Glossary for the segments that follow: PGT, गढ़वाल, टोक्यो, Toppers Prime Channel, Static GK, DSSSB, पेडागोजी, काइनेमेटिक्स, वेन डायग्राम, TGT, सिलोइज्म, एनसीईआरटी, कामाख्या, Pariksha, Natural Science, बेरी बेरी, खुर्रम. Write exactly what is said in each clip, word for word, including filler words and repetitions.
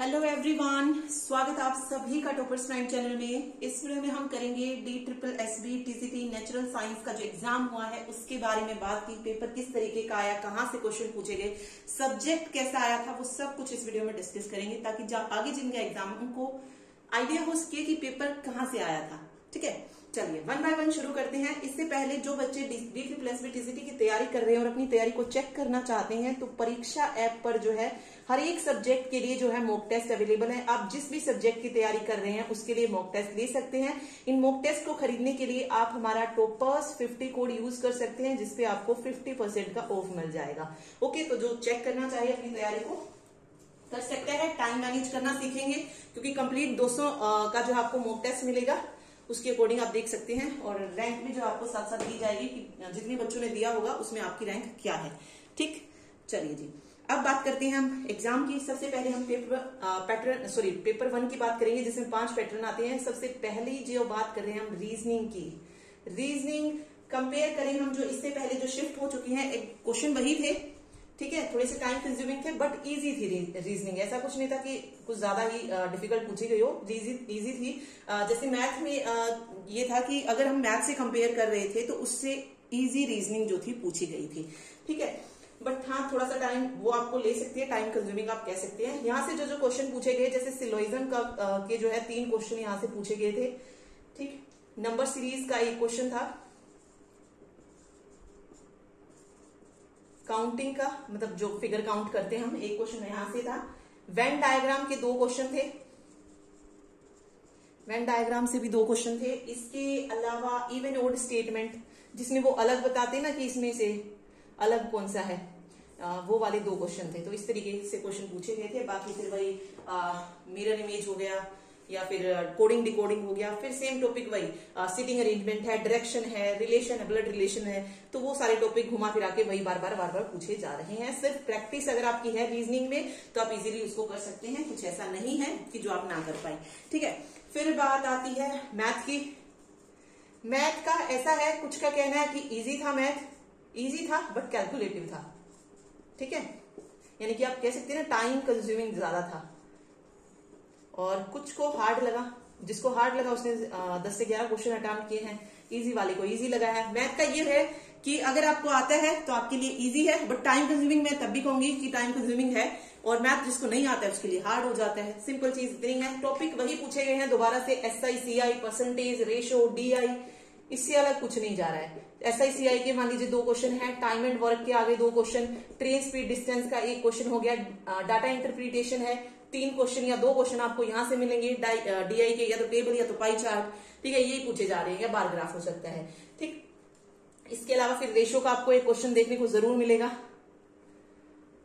Hello everyone, स्वागत आप सभी का टॉपर्स प्राइम चैनल में। इस वीडियो में हम करेंगे D triple S B TGT natural science का जो एग्जाम हुआ है उसके बारे में बात की। पेपर किस तरीके का आया, कहाँ से क्वेश्चन पूछे गए, सब्जेक्ट कैसा आया था, वो सब कुछ इस वीडियो में डिस्कस करेंगे ताकि आगे जिनका एग्जाम उनको आइडिया हो सके कि पेपर कहाँ से आया था। ठीक है, चलिए वन बाय वन शुरू करते हैं। इससे पहले जो बच्चे D triple S B TGT की तैयारी कर रहे हैं और अपनी तैयारी को चेक करना चाहते हैं तो परीक्षा ऐप पर जो है हर एक सब्जेक्ट के लिए जो है मॉक टेस्ट अवेलेबल है। आप जिस भी सब्जेक्ट की तैयारी कर रहे हैं उसके लिए मॉक टेस्ट ले सकते हैं। इन मॉक टेस्ट को खरीदने के लिए आप हमारा टॉपर्स फिफ्टी कोड यूज कर सकते हैं जिसपे आपको फिफ्टी परसेंट का ऑफ मिल जाएगा। ओके, तो जो चेक करना चाहिए अपनी तैयारी को कर सकते हैं। टाइम मैनेज करना सीखेंगे क्योंकि कंप्लीट दो सौ का जो आपको मॉक टेस्ट मिलेगा उसके अकॉर्डिंग आप देख सकते हैं और रैंक भी जो आपको साथ साथ दी जाएगी कि जितने बच्चों ने दिया होगा उसमें आपकी रैंक क्या है। ठीक, चलिए जी अब बात करते हैं हम एग्जाम की। सबसे पहले हम paper pattern sorry paper one की बात करेंगे जिसमें पांच पैटर्न आते हैं। सबसे पहले जो बात कर रहे हैं हम रीजनिंग की। रीजनिंग कंपेयर करें हम जो इससे पहले जो शिफ्ट हो चुकी है, एक क्वेश्चन वही थे, ठीक है, थोड़े से टाइम कंज्यूमिंग थे बट इजी थी रीजनिंग। ऐसा कुछ नहीं था कि कुछ ज्यादा ही डिफिकल्ट पूछी गई हो, इजी थी। जैसे मैथ में ये था कि अगर हम मैथ से कंपेयर कर रहे थे तो उससे इजी रीजनिंग जो थी पूछी गई थी। ठीक है, बट हाँ थोड़ा सा टाइम वो आपको ले सकती है, टाइम कंज्यूमिंग आप कह सकते हैं। यहाँ से जो जो क्वेश्चन पूछे गए जैसे सिलोइज्म का आ, के जो है तीन क्वेश्चन यहाँ से पूछे गए थे। ठीक, नंबर सीरीज का एक क्वेश्चन था, काउंटिंग का मतलब जो फिगर काउंट करते हैं हम, एक क्वेश्चन यहां से था। वेन डायग्राम के दो क्वेश्चन थे, वेन डायग्राम से भी दो क्वेश्चन थे। इसके अलावा इवन ओड स्टेटमेंट जिसमें वो अलग बताते ना कि इसमें से अलग कौन सा है, आ, वो वाले दो क्वेश्चन थे। तो इस तरीके से क्वेश्चन पूछे गए थे। बाकी फिर वही मिरर इमेज हो गया या फिर कोडिंग डिकोडिंग हो गया, फिर सेम टॉपिक वही सिटिंग अरेंजमेंट है, डायरेक्शन है, रिलेशन है, ब्लड रिलेशन है, तो वो सारे टॉपिक घुमा फिरा के वही बार बार बार बार पूछे जा रहे हैं। सिर्फ प्रैक्टिस अगर आपकी है रीजनिंग में तो आप इजीली उसको कर सकते हैं, कुछ ऐसा नहीं है कि जो आप ना कर पाए। ठीक है, फिर बात आती है मैथ की। मैथ का ऐसा है, कुछ का कहना है कि इजी था, मैथ इजी था बट कैलकुलेटिव था। ठीक है, यानी कि आप कह सकते हैं ना टाइम कंज्यूमिंग ज्यादा था। और कुछ को हार्ड लगा, जिसको हार्ड लगा उसने दस से ग्यारह क्वेश्चन अटेम्प्ट किए हैं। इजी वाले को इजी लगा है। मैथ का ये है कि अगर आपको आता है तो आपके लिए इजी है बट टाइम कंज्यूमिंग, मैं तब भी कहूंगी कि टाइम कंज्यूमिंग है। और मैथ जिसको नहीं आता है उसके लिए हार्ड हो जाता है। सिंपल चीज इतनी है, टॉपिक वही पूछे गए हैं दोबारा से। S I C I, percentage, ratio, D I, इससे अलग कुछ नहीं जा रहा है। एस आई सी आई के मान लीजिए दो क्वेश्चन है, टाइम एंड वर्क के आगे दो क्वेश्चन, ट्रेन स्पीड डिस्टेंस का एक क्वेश्चन हो गया, डाटा इंटरप्रिटेशन है, तीन क्वेश्चन या दो क्वेश्चन आपको यहां से मिलेंगे डीआई के, या तो टेबल या तो पाई चार्ट। ठीक है, यही पूछे जा रहे हैं, या बार ग्राफ हो सकता है। ठीक, इसके अलावा फिर रेशो का आपको एक क्वेश्चन देखने को जरूर मिलेगा।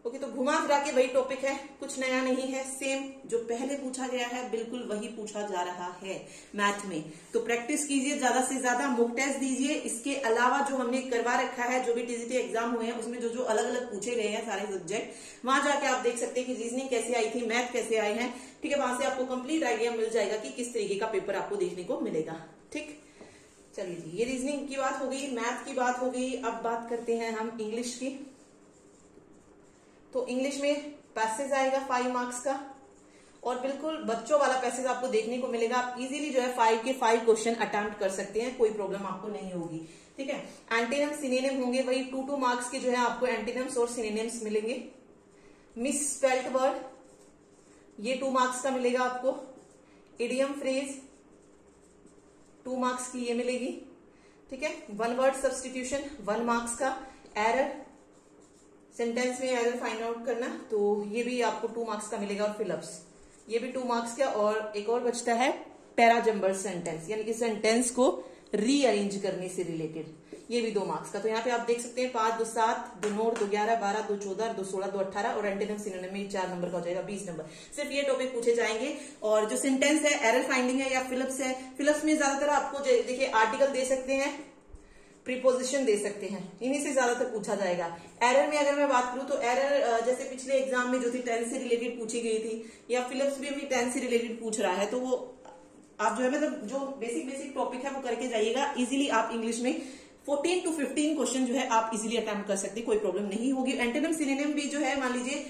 ओके, तो घुमा फिरा के वही टॉपिक है, कुछ नया नहीं है। सेम जो पहले पूछा गया है बिल्कुल वही पूछा जा रहा है मैथ में। तो प्रैक्टिस कीजिए, ज्यादा से ज्यादा मॉक टेस्ट दीजिए। इसके अलावा जो हमने करवा रखा है, जो भी टीजीटी एग्जाम हुए हैं उसमें जो जो अलग अलग पूछे गए हैं सारे सब्जेक्ट, वहां जाके आप देख सकते हैं कि रीजनिंग कैसे आई थी, मैथ कैसे आए हैं। ठीक है, वहां से आपको कंप्लीट आइडिया मिल जाएगा कि किस तरीके का पेपर आपको देखने को मिलेगा। ठीक, चलिए जी, ये रीजनिंग की बात हो गई, मैथ की बात हो गई। अब बात करते हैं हम इंग्लिश की। तो इंग्लिश में पैसेज आएगा फाइव मार्क्स का और बिल्कुल बच्चों वाला पैसेज आपको देखने को मिलेगा। आप इजीली जो है फाइव के फाइव क्वेश्चन अटेम्प्ट कर सकते हैं, कोई प्रॉब्लम आपको नहीं होगी। ठीक है, एंटीनम सिनेनिम होंगे, वही टू टू मार्क्स के जो है आपको एंटीनम्स और सिनेनिम्स मिलेंगे। मिस स्पेल्ट वर्ड ये टू मार्क्स का मिलेगा आपको। इडियम फ्रेज टू मार्क्स की ये मिलेगी। ठीक है, one word substitution one marks का। एरर, सेंटेंस में अगर फाइंड आउट करना तो ये भी आपको टू मार्क्स का मिलेगा। और फिलअप्स ये भी टू मार्क्स का। और एक और बचता है पैराजम्बल सेंटेंस, यानी कि सेंटेंस को रीअरेंज करने से रिलेटेड, ये भी दो मार्क्स का। तो यहाँ पे आप देख सकते हैं पांच, दो सात, दो नौ, दो ग्यारह, बारह, दो चौदह, दो सोलह, दो अठारह और एंटीनम सिनोनिम में चार नंबर का हो जाएगा बीस नंबर। सिर्फ ये टॉपिक पूछे जाएंगे। और जो सेंटेंस है, एरर फाइंडिंग है या फिलअप्स है, फिलअप्स में ज्यादातर आपको देखिए आर्टिकल दे सकते हैं, प्रीपोजिशन दे सकते हैं, इन्हीं से ज्यादातर पूछा जाएगा। एरर में अगर मैं बात करूं तो एरर जैसे पिछले एग्जाम में जो थी टेंस से रिलेटेड पूछी गई थी, या फिलअप्स भी अभी टेंस से रिलेटेड पूछ रहा है, तो वो आप जो है मतलब जो बेसिक बेसिक टॉपिक है वो करके जाइएगा। इजीली आप इंग्लिश में चौदह टू पंद्रह क्वेश्चन जो है आप इजीली अटेम्प्ट कर सकते हैं, कोई प्रॉब्लम नहीं होगी। एंटोनिम सिनोनिम भी जो है मान लीजिए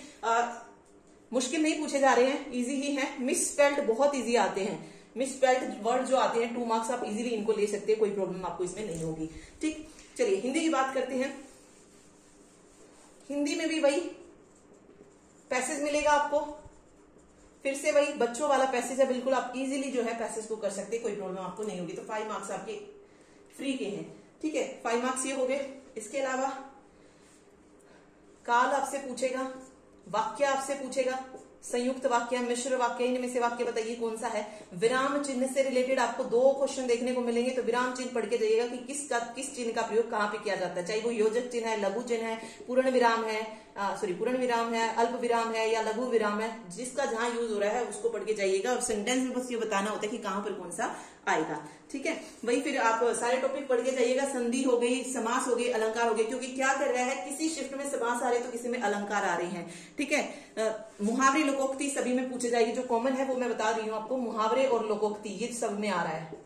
मुश्किल नहीं पूछे जा रहे हैं, इजी ही है। मिसस्पेल्ड बहुत इजी आते हैं, मिसस्पेल्ड वर्ड जो आते हैं टू मार्क्स आप इजीली इनको ले सकते हैं, कोई प्रॉब्लम आपको इसमें नहीं होगी। ठीक, चलिए हिंदी की बात करते हैं। हिंदी में भी वही पैसेज मिलेगा आपको, फिर से वही बच्चों वाला पैसेज है, बिल्कुल आप इजीली जो है पैसेज को कर सकते हैं, कोई प्रॉब्लम आपको नहीं होगी। तो फाइव मार्क्स आपके फ्री के हैं, ठीक है, फाइव मार्क्स ये हो गए। इसके अलावा काल आपसे पूछेगा, वाक्य आपसे पूछेगा, संयुक्त वाक्य, मिश्र वाक्य, इनमें से वाक्य बताइए कौन सा है। विराम चिन्ह से रिलेटेड आपको दो क्वेश्चन देखने को मिलेंगे, तो विराम चिन्ह पढ़ के जाइएगा कि किस का किस चिन्ह का प्रयोग कहाँ पे किया जाता है, चाहे वो योजक चिन्ह है, लघु चिन्ह है, पूर्ण विराम है, सॉरी पूर्ण विराम है, अल्प विराम है या लघु विराम है, जिसका जहां यूज हो रहा है उसको पढ़ के जाइएगा। और सेंटेंस में बस ये बताना होता है कि कहाँ पर कौन सा आएगा, ठीक है। वही फिर आप सारे टॉपिक पढ़ के जाइएगा, संधि हो गई, समास हो गई, अलंकार हो गए, क्योंकि क्या कर रहा है किसी शिफ्ट में समास आ रहे हैं तो किसी में अलंकार आ रहे हैं, ठीक है। मुहावरे लोकोक्ति सभी में पूछे जाएगी, जो कॉमन है वो मैं बता रही हूँ आपको, मुहावरे और लोकोक्ति ये सब में आ रहा है,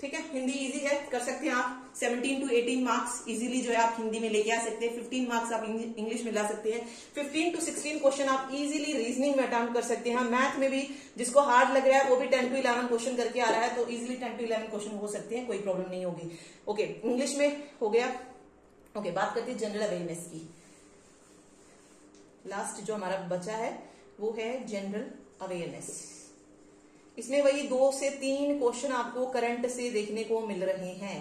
ठीक है। हिंदी इजी है, कर सकते हैं आप। Seventeen to eighteen marks easily जो है आप हिंदी में लेके आ सकते हैं, फिफ्टीन मार्क्स आप इंग्लिश में ला सकते हैं, फिफ्टीन टू सिक्सटीन क्वेश्चन आप इजीली रीजनिंग में अटेम्प्ट कर सकते हैं। मैथ में भी जिसको हार्ड लग रहा है वो भी टेन टू इलेवन क्वेश्चन करके आ रहा है, तो easily ten to eleven question हो सकते हैं, कोई प्रॉब्लम नहीं होगी। ओके, इंग्लिश में हो गया। ओके, बात करते हैं जनरल अवेयरनेस की। लास्ट जो हमारा बचा है वो है जनरल अवेयरनेस। इसमें वही दो से तीन क्वेश्चन आपको करंट से देखने को मिल रहे हैं।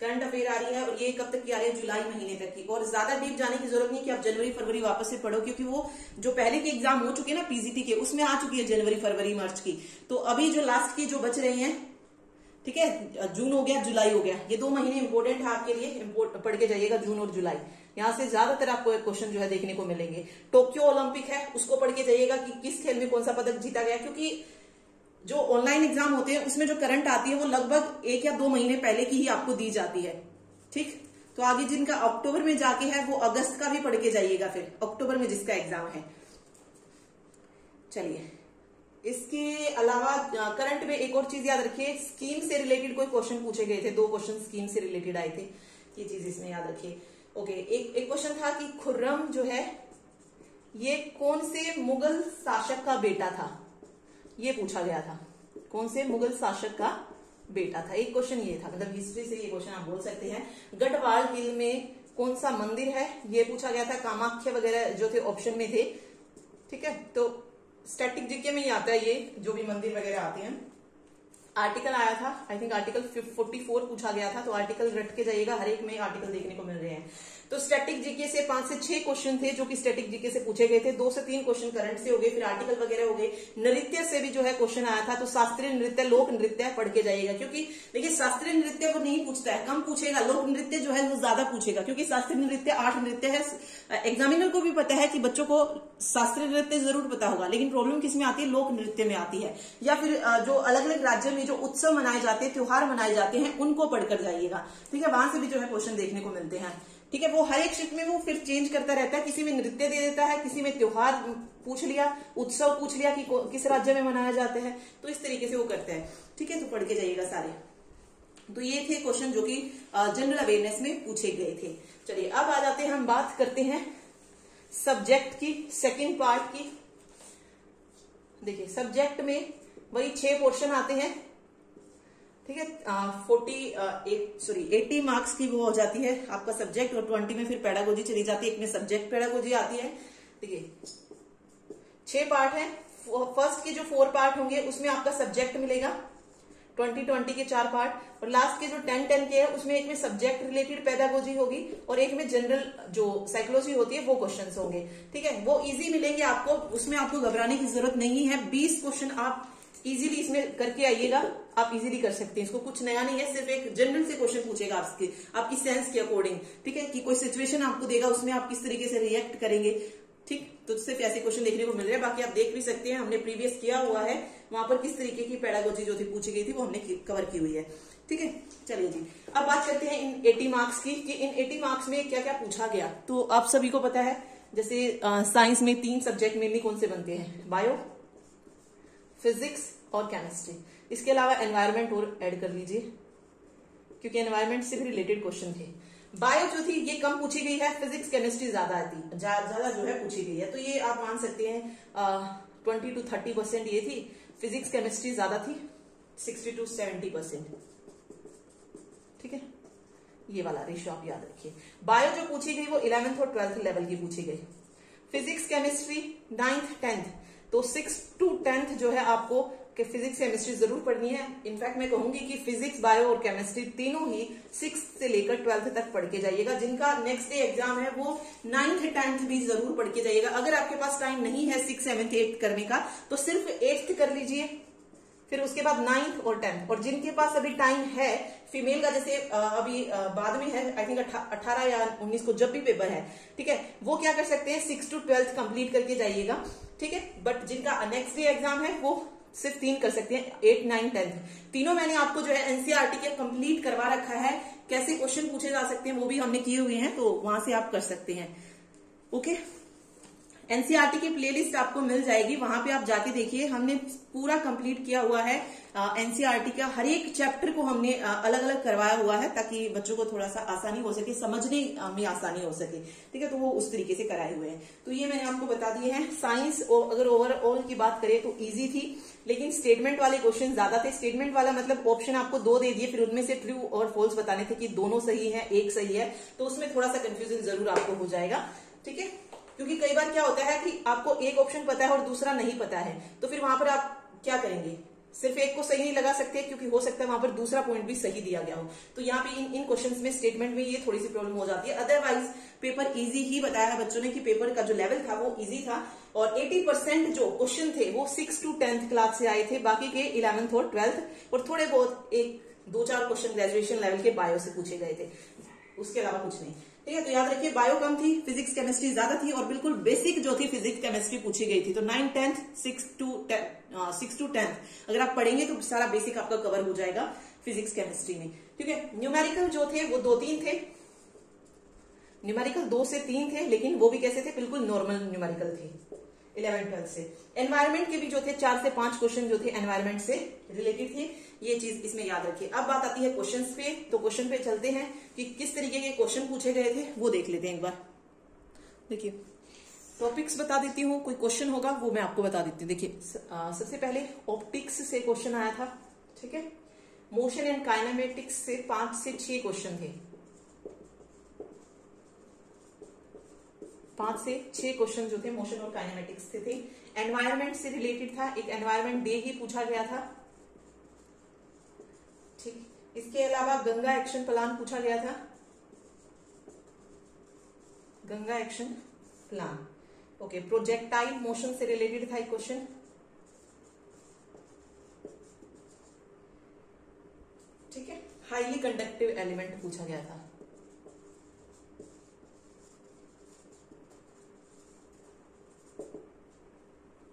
करंट अफेयर आ रही है, और ये कब तक की आ रही है, जुलाई महीने तक की। और ज्यादा डीप जाने की जरूरत नहीं कि आप जनवरी फरवरी वापस से पढ़ो, क्योंकि वो जो पहले के एग्जाम हो चुके हैं ना पीजीटी के, उसमें आ चुकी है जनवरी फरवरी मार्च की। तो अभी जो लास्ट की जो बच रही है, ठीक है, जून हो गया, जुलाई हो गया, ये दो महीने इंपोर्टेंट है आपके लिए, इम्पोर्ट पढ़ के जाइएगा जून और जुलाई। यहाँ से ज्यादातर आपको क्वेश्चन जो है देखने को मिलेंगे। टोक्यो ओलंपिक है, उसको पढ़ के जाइएगा कि किस खेल में कौन सा पदक जीता गया, क्योंकि जो ऑनलाइन एग्जाम होते हैं उसमें जो करंट आती है वो लगभग एक या दो महीने पहले की ही आपको दी जाती है, ठीक। तो आगे जिनका अक्टूबर में जाके है वो अगस्त का भी पढ़ के जाइएगा, फिर अक्टूबर में जिसका एग्जाम है। चलिए, इसके अलावा करंट में एक और चीज याद रखिए, स्कीम से रिलेटेड कोई क्वेश्चन पूछे गए थे, दो क्वेश्चन स्कीम से रिलेटेड आए थे, ये चीज इसमें याद रखिए। ओके, एक एक क्वेश्चन था कि खुर्रम जो है ये कौन से मुगल शासक का बेटा था, ये पूछा गया था, कौन से मुगल शासक का बेटा था, एक क्वेश्चन ये था, मतलब हिस्ट्री से ये क्वेश्चन आप बोल सकते हैं। गढ़वाल हिल में कौन सा मंदिर है, ये पूछा गया था। कामाख्या वगैरह जो थे ऑप्शन में थे, ठीक है, तो स्टैटिक जीके में ही आता है ये जो भी मंदिर वगैरह आते हैं। आर्टिकल आया था, I think article forty four पूछा गया था, तो आर्टिकल रट के जाइएगा, हर एक में आर्टिकल देखने को मिल रहे हैं। तो स्टैटिक जीके से पांच से छह क्वेश्चन थे जो कि स्टैटिक जीके से पूछे गए थे, दो से तीन क्वेश्चन करंट से हो गए, फिर आर्टिकल वगैरह हो गए। नृत्य से भी जो है क्वेश्चन आया था, तो शास्त्रीय नृत्य, लोक नृत्य पढ़ के जाइएगा, क्योंकि देखिए शास्त्रीय नृत्य को नहीं पूछता है, कम पूछेगा, लोक नृत्य जो है वो ज्यादा पूछेगा, क्योंकि शास्त्रीय नृत्य आठ नृत्य है। एग्जामिनर को भी पता है कि बच्चों को शास्त्रीय नृत्य जरूर पता होगा, लेकिन प्रॉब्लम किस में आती है, लोक नृत्य में आती है। या फिर जो अलग अलग राज्यों में जो उत्सव मनाए जाते हैं, त्योहार मनाए जाते हैं, उनको पढ़कर जाइएगा, ठीक है, वहां से भी जो है क्वेश्चन देखने को मिलते हैं, ठीक है। वो हर एक शिफ्ट में वो फिर चेंज करता रहता है, किसी में नृत्य दे देता है, किसी में त्योहार पूछ लिया, उत्सव पूछ लिया कि किस राज्य में मनाया जाता है, तो इस तरीके से वो करते हैं, ठीक है। तो पढ़ के जाइएगा सारे। तो ये थे क्वेश्चन जो कि जनरल अवेयरनेस में पूछे गए थे। चलिए, अब आ जाते हैं, हम बात करते हैं सब्जेक्ट की, सेकेंड पार्ट की। देखिए, सब्जेक्ट में वही छह क्वेश्चन आते हैं, ठीक है, forty eight sorry eighty marks की वो हो जाती है आपका सब्जेक्ट, और ट्वेंटी में फिर पेडागोजी चली जाती है, एक में सब्जेक्ट पेडागोजी आती है। देखिए, छह पार्ट है, फर्स्ट के जो फोर पार्ट होंगे उसमें आपका सब्जेक्ट मिलेगा, ट्वेंटी ट्वेंटी के चार पार्ट, और लास्ट के जो टेन टेन के है उसमें एक में सब्जेक्ट रिलेटेड पेडागोजी होगी और एक में जनरल जो साइकोलॉजी होती है वो क्वेश्चंस होंगे, ठीक है। वो इजी मिलेंगे आपको, उसमें आपको घबराने की जरूरत नहीं है। बीस क्वेश्चन आप इजीली इसमें करके आइएगा, आप इजीली कर सकते हैं, इसको कुछ नया नहीं है, सिर्फ एक जनरल से क्वेश्चन पूछेगा आपके, आपकी सेंस के अकॉर्डिंग, ठीक है, कि कोई सिचुएशन आपको देगा उसमें आप किस तरीके से रिएक्ट करेंगे, ठीक। तो सिर्फ ऐसे क्वेश्चन देखने को मिल रहे हैं, बाकी आप देख भी सकते हैं, हमने प्रीवियस किया हुआ है, वहां पर किस तरीके की पेडागोजी जो थी पूछी गई थी वो हमने कवर की हुई है, ठीक है। चलिए जी, अब बात करते हैं इन एटी मार्क्स की, कि इन एटी मार्क्स में क्या क्या पूछा गया। तो आप सभी को पता है, जैसे साइंस में तीन सब्जेक्ट मेनली कौन से बनते हैं, बायो, फिजिक्स और केमिस्ट्री। इसके अलावा एनवायरमेंट और ऐड कर लीजिए, क्योंकि एनवायरमेंट से भी रिलेटेड क्वेश्चन थे। बायो जो थी ये कम पूछी गई है, फिजिक्स केमिस्ट्री ज्यादा आती ज्यादा जो है पूछी गई है, तो ये आप मान सकते हैं ट्वेंटी टू थर्टी परसेंट ये थी, फिजिक्स केमिस्ट्री ज्यादा थी सिक्सटी टू सेवेंटी परसेंट ठीक है, ये वाला रेशियो आप याद रखिए। बायो जो पूछी गई वो इलेवेंथ और ट्वेल्थ लेवल की पूछी गई, फिजिक्स केमिस्ट्री नाइन्थ टेंथ, तो सिक्स टू टेंथ जो है आपको कि फिजिक्स केमिस्ट्री जरूर पढ़नी है। इनफैक्ट मैं कहूंगी कि फिजिक्स बायो और केमिस्ट्री तीनों ही सिक्स से लेकर ट्वेल्थ तक पढ़ के जाइएगा, जिनका नेक्स्ट डे एग्जाम है वो नाइन्थ टेंथ भी जरूर पढ़ के जाइएगा। अगर आपके पास टाइम नहीं है सिक्स सेवन्थ एट्थ करने का तो सिर्फ एट्थ कर लीजिए, फिर उसके बाद नाइन्थ और टेंथ। और जिनके पास अभी टाइम है, फीमेल का जैसे अभी बाद में है, आई थिंक अठारह या उन्नीस को जब भी पेपर है ठीक है, वो क्या कर सकते हैं सिक्स टू ट्वेल्थ कंप्लीट करके जाइएगा ठीक है। बट जिनका नेक्स्ट डे एग्जाम है वो सिर्फ तीन कर सकते हैं, एट नाइन टेंथ। तीनों मैंने आपको जो है एनसीईआरटी के कंप्लीट करवा रखा है, कैसे क्वेश्चन पूछे जा सकते हैं वो भी हमने किए हुए हैं, तो वहां से आप कर सकते हैं। ओके, एनसीईआरटी की प्लेलिस्ट आपको मिल जाएगी, वहां पे आप जाके देखिए, हमने पूरा कंप्लीट किया हुआ है एनसीईआरटी का, हर एक चैप्टर को हमने अलग अलग करवाया हुआ है ताकि बच्चों को थोड़ा सा आसानी हो सके, समझने में आसानी हो सके ठीक है, तो वो उस तरीके से कराए हुए हैं। तो ये मैंने आपको बता दिए हैं। साइंस अगर ओवरऑल की बात करें तो ईजी थी, लेकिन स्टेटमेंट वाले क्वेश्चन ज्यादा थे। स्टेटमेंट वाला मतलब ऑप्शन आपको दो दे दिए, फिर उनमें से ट्रू और फॉल्स बताने थे कि दोनों सही है एक सही है, तो उसमें थोड़ा सा कंफ्यूजन जरूर आपको हो जाएगा ठीक है, क्योंकि कई बार क्या होता है कि आपको एक ऑप्शन पता है और दूसरा नहीं पता है, तो फिर वहां पर आप क्या करेंगे, सिर्फ एक को सही नहीं लगा सकते क्योंकि हो सकता है वहां पर दूसरा पॉइंट भी सही दिया गया हो। तो यहाँ पे इन इन क्वेश्चंस में स्टेटमेंट में ये थोड़ी सी प्रॉब्लम हो जाती है। अदरवाइज पेपर इजी ही बताया है बच्चों ने कि पेपर का जो लेवल था वो इजी था, और अस्सी परसेंट जो क्वेश्चन थे वो सिक्स टू टेंथ क्लास से आए थे, बाकी के इलेवेंथ और ट्वेल्थ और थोड़े बहुत एक दो चार क्वेश्चन ग्रेजुएशन लेवल के बायो से पूछे गए थे, उसके अलावा कुछ नहीं ठीक है। तो याद रखिए बायो कम थी, फिजिक्स केमिस्ट्री ज्यादा थी, और बिल्कुल बेसिक जो थी फिजिक्स केमिस्ट्री पूछी गई थी। तो nine tenth six to six to tenth अगर आप पढ़ेंगे तो सारा बेसिक आपका कवर हो जाएगा फिजिक्स केमिस्ट्री में ठीक है। न्यूमेरिकल जो थे वो दो तीन थे, न्यूमेरिकल दो से तीन थे, लेकिन वो भी कैसे थे, बिल्कुल नॉर्मल न्यूमेरिकल थे इलेवेंथ ट्वेल्थ से। एनवायरमेंट के भी जो थे चार से पांच क्वेश्चन जो थे एनवायरमेंट से रिलेटेड थे, ये चीज इसमें याद रखिए। अब बात आती है क्वेश्चंस पे, तो क्वेश्चन पे चलते हैं कि किस तरीके के क्वेश्चन पूछे गए थे वो देख लेते हैं एक बार। देखिए टॉपिक्स बता देती हूँ, कोई क्वेश्चन होगा वो मैं आपको बता देती हूँ। देखिए सबसे पहले ऑप्टिक्स से क्वेश्चन आया था ठीक है, मोशन एंड काइनेमेटिक्स से पांच से छह क्वेश्चन थे, पांच से छह क्वेश्चन जो थे मोशन और काइनेमेटिक्स से थे। एनवायरमेंट से रिलेटेड था, एक एनवायरमेंट डे ही पूछा गया था ठीक। इसके अलावा गंगा एक्शन प्लान पूछा गया था, Ganga action plan okay. Projectile motion से रिलेटेड था एक क्वेश्चन ठीक है। हाईली कंडक्टिव एलिमेंट पूछा गया था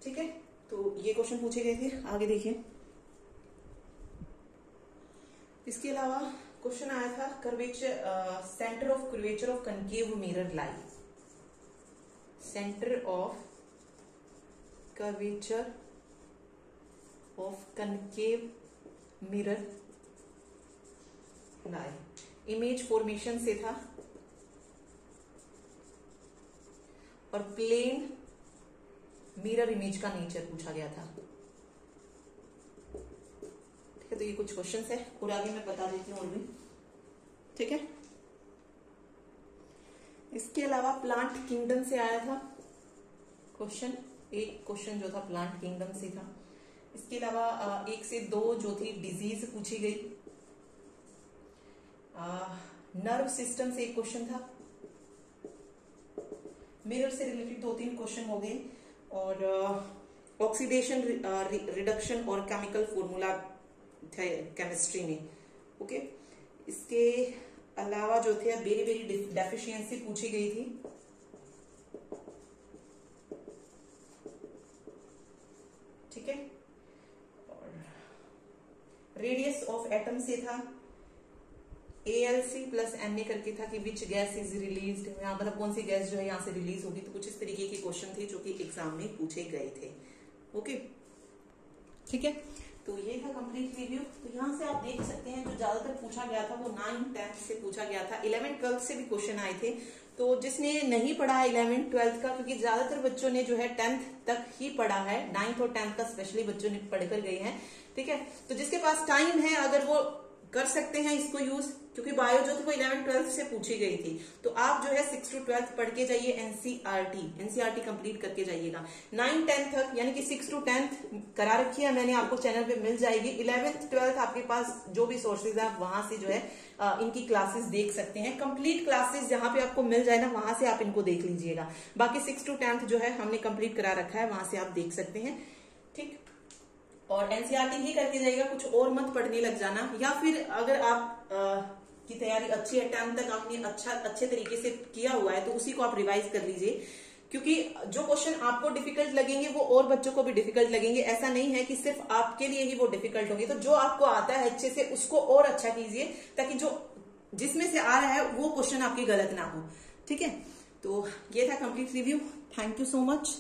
ठीक है, तो ये क्वेश्चन पूछे गए थे। आगे देखिए, इसके अलावा क्वेश्चन आया था curvature, centre of curvature of concave mirror light, centre of curvature of concave mirror light. Image formation से था, और प्लेन मिरर इमेज का नेचर पूछा गया था ठीक है। तो ये कुछ क्वेश्चंस है, और आगे मैं बता देती हूँ और भी ठीक है। इसके अलावा प्लांट किंगडम से आया था क्वेश्चन, एक क्वेश्चन जो था प्लांट किंगडम से था। इसके अलावा एक से दो जो थी डिजीज पूछी गई, नर्व सिस्टम से एक क्वेश्चन था, मिरर से रिलेटेड दो तीन क्वेश्चन हो गए, और ऑक्सीडेशन रिडक्शन और केमिकल फॉर्मूला थे केमिस्ट्री में ओके। इसके अलावा जो थे बेरी बेरी डेफिशिएंसी पूछी गई थी ठीक है, और रेडियस ऑफ एटम से था, एएलसी प्लस एनए करके था कि विच गैस इज रिलीज्ड, यहाँ मतलब कौन सी गैस जो है यहाँ से रिलीज होगी। तो कुछ इस तरीके के क्वेश्चन थे जो कि एग्जाम में पूछे गए थे ओके ठीक है। तो ये था कंप्लीट रिव्यू। तो यहाँ से आप देख सकते हैं जो ज्यादातर पूछा गया था वो नाइन्थ टेंथ से पूछा गया था, इलेवेंथ ट्वेल्थ से भी क्वेश्चन आए थे। तो जिसने नहीं पढ़ा इलेवेंथ ट्वेल्थ का, क्योंकि ज्यादातर बच्चों ने जो है टेंथ तक ही पढ़ा है, नाइन्थ और टेंथ का स्पेशली बच्चों ने पढ़कर गए हैं, ठीक है। तो जिसके पास टाइम है अगर वो कर सकते हैं इसको यूज, क्योंकि बायो जो थी वो इलेवेंथ ट्वेल्थ से पूछी गई थी। तो आप जो है सिक्स टू ट्वेल्थ पढ़ के जाइए, एनसीईआरटी एनसीईआरटी कंप्लीट करके जाइएगा। नाइन टेंथ तक यानी कि सिक्स टू टेंथ करा रखी है मैंने, आपको चैनल पे मिल जाएगी। इलेवेंथ ट्वेल्थ आपके पास जो भी सोर्सेज है आप वहां से जो है आ, इनकी क्लासेस देख सकते हैं। कंप्लीट क्लासेस जहां पे आपको मिल जाए ना वहां से आप इनको देख लीजिएगा। बाकी सिक्स टू टेंथ जो है हमने कंप्लीट करा रखा है, वहां से आप देख सकते हैं, ठीक। और एनसीईआरटी ही करके जाइएगा, कुछ और मत पढ़ने लग जाना। या फिर अगर आप आ, की तैयारी अच्छी है, टेंथ तक आपने अच्छा अच्छे तरीके से किया हुआ है, तो उसी को आप रिवाइज कर लीजिए, क्योंकि जो क्वेश्चन आपको डिफिकल्ट लगेंगे वो और बच्चों को भी डिफिकल्ट लगेंगे। ऐसा नहीं है कि सिर्फ आपके लिए ही वो डिफिकल्ट होंगे। तो जो आपको आता है अच्छे से उसको और अच्छा कीजिए, ताकि जो जिसमें से आ रहा है वो क्वेश्चन आपकी गलत ना हो, ठीक है। तो ये था complete review. Thank you so much.